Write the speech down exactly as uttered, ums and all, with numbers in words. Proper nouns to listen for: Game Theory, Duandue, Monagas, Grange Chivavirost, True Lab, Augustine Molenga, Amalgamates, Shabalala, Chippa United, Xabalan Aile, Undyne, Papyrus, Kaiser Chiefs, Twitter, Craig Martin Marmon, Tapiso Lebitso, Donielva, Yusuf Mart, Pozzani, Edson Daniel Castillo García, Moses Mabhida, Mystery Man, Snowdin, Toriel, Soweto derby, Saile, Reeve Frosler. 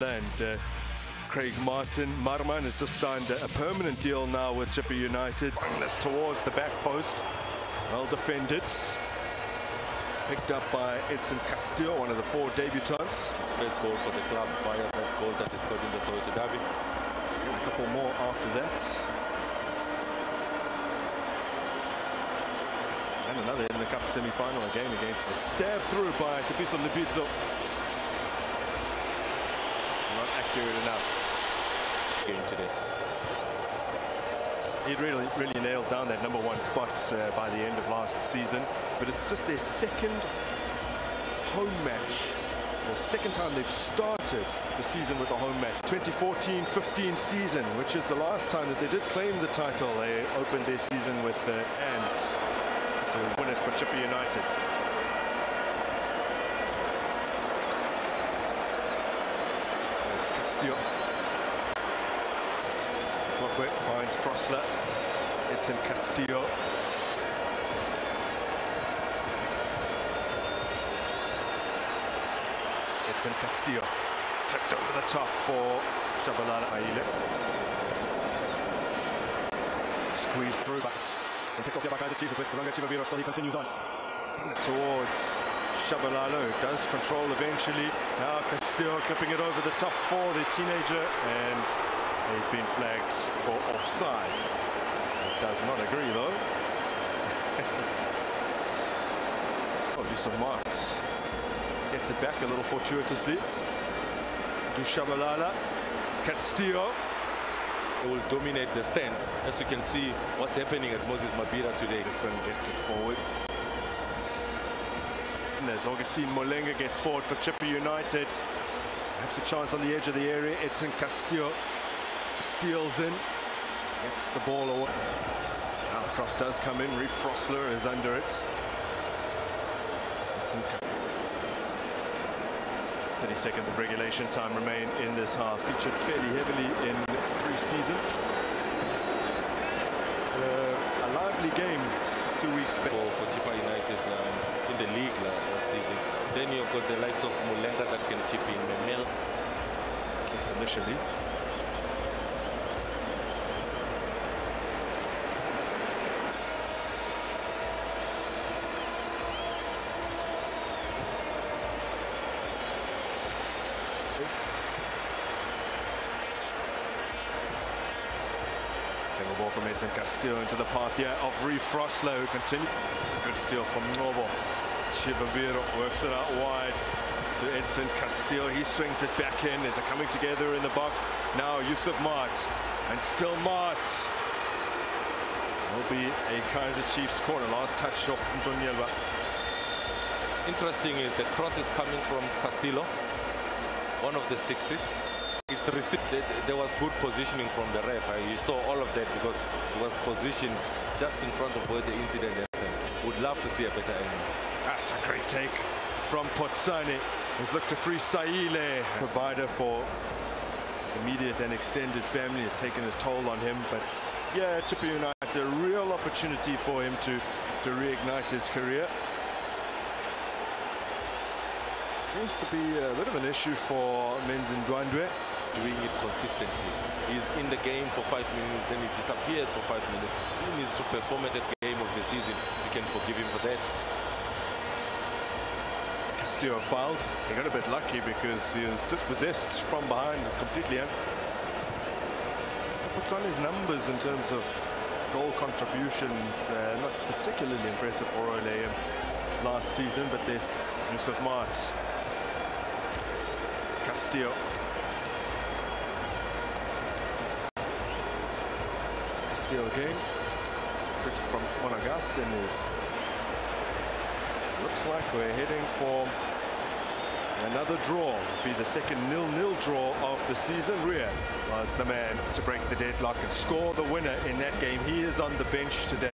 And uh, Craig Martin Marmon has just signed a, a permanent deal now with Chippa United. That's towards the back post. Well defended. Picked up by Edson Castillo, one of the four debutants. His first goal for the club via that goal that he scored in the Soweto derby. A couple more after that. And another in the cup semi-final again against a stab through by Tapiso Lebitso. Not accurate enough. Game today. He really, really nailed down that number one spot uh, by the end of last season. But it's just their second home match. The second time they've started the season with a home match. twenty fourteen fifteen season, which is the last time that they did claim the title. They opened their season with the Ants to win it for Chippa United. There's Castillo. Clockwork finds Frosler. It's in Castillo. It's in Castillo. Tripped over the top for Xabalan Aile. Squeeze through, but and pick off by Kaiser Chiefs with Grange Chivavirost. He continues on towards Shabalala, who does control eventually. Now Castillo clipping it over the top for the teenager, and he's been flagged for offside. It does not agree though. Oh, Yusuf Mart gets it back a little fortuitously to Shabalala. Castillo will dominate the stands, as you can see what's happening at Moses Mabhida today. The sun gets it forward. As Augustine Molenga gets forward for Chippa United, perhaps a chance on the edge of the area. It's in Castillo, steals in, gets the ball away. Now the cross does come in. Reeve Frosler is under it. It's in thirty seconds of regulation time remain in this half. Featured fairly heavily in pre-season. Uh, a lively game two weeks back. For Chippa United now. In the league last season. Then you've got the likes of Molenga that can chip in, Memel, at least initially. Single ball from Edson Castillo into the path here of Reeve Frosler, who continues. It's a good steal from Novo. Chivavirost works it out wide to Edson Castillo. He swings it back in. There's a coming together in the box. Now Yusuf Mart, and still Mart. Will be a Kaiser Chiefs corner. Last touch off from Donielva. Interesting is the cross is coming from Castillo, one of the sixes. It's received. There was good positioning from the ref. You saw all of that because it was positioned just in front of where the incident happened. Would love to see a better angle. That's a great take from Pozzani. He's looked to free Saile. Provider for his immediate and extended family has taken his toll on him. But yeah, Chippa United, a real opportunity for him to, to reignite his career. Seems to be a bit of an issue for Men's in Duandue. Doing it consistently. He's in the game for five minutes, then he disappears for five minutes. He needs to perform at the game of the season. We can forgive him for that. Castillo fouled. He got a bit lucky because he was dispossessed from behind. Was completely out. Puts on his numbers in terms of goal contributions. Uh, not particularly impressive for Ole last season, but there's Yusuf Mart. Castillo. Still again, critic from Monagas, and is looks like we're heading for another draw. It'll be the second nil-nil draw of the season. Reeve was the man to break the deadlock and score the winner in that game. He is on the bench today.